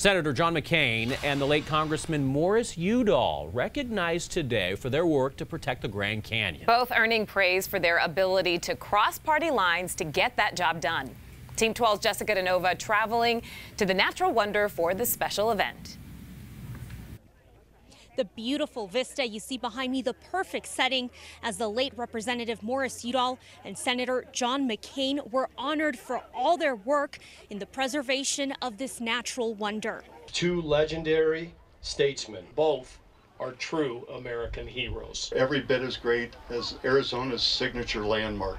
Senator John McCain and the late Congressman Morris Udall recognized today for their work to protect the Grand Canyon. Both earning praise for their ability to cross party lines to get that job done. Team 12's Jessica Denova traveling to the natural wonder for this special event. The beautiful vista you see behind me, the perfect setting as the late Representative Morris Udall and Senator John McCain were honored for all their work in the preservation of this natural wonder. Two legendary statesmen, both are true American heroes. Every bit as great as Arizona's signature landmark.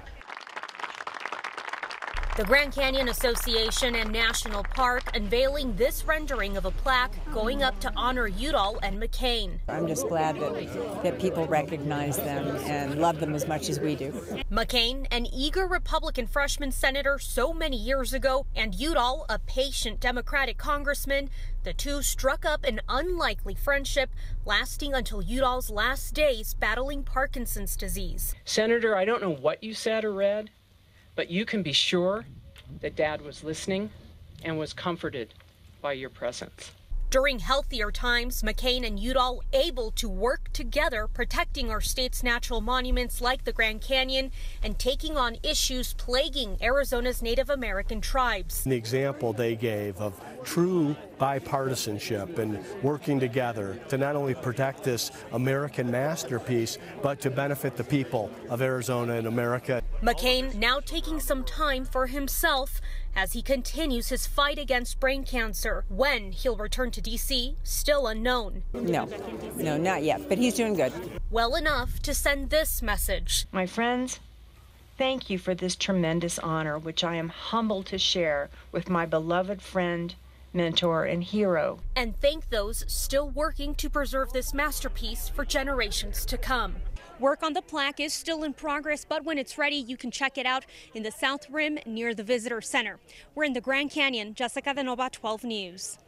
The Grand Canyon Association and National Park unveiling this rendering of a plaque going up to honor Udall and McCain. I'm just glad that people recognize them and love them as much as we do. McCain, an eager Republican freshman senator so many years ago, and Udall, a patient Democratic congressman, the two struck up an unlikely friendship lasting until Udall's last days battling Parkinson's disease. Senator, I don't know what you said or read, but you can be sure that Dad was listening and was comforted by your presence. During healthier times, McCain and Udall able to work together protecting our state's natural monuments like the Grand Canyon and taking on issues plaguing Arizona's Native American tribes. The example they gave of true bipartisanship and working together to not only protect this American masterpiece, but to benefit the people of Arizona and America. McCain now taking some time for himself as he continues his fight against brain cancer. When he'll return to D.C., still unknown. No, not yet, but he's doing good. Well enough to send this message. My friends, thank you for this tremendous honor, which I am humbled to share with my beloved friend, mentor, and hero. And thank those still working to preserve this masterpiece for generations to come. Work on the plaque is still in progress, but when it's ready, you can check it out in the South Rim near the Visitor Center. We're in the Grand Canyon. Jessica Denova, 12 News.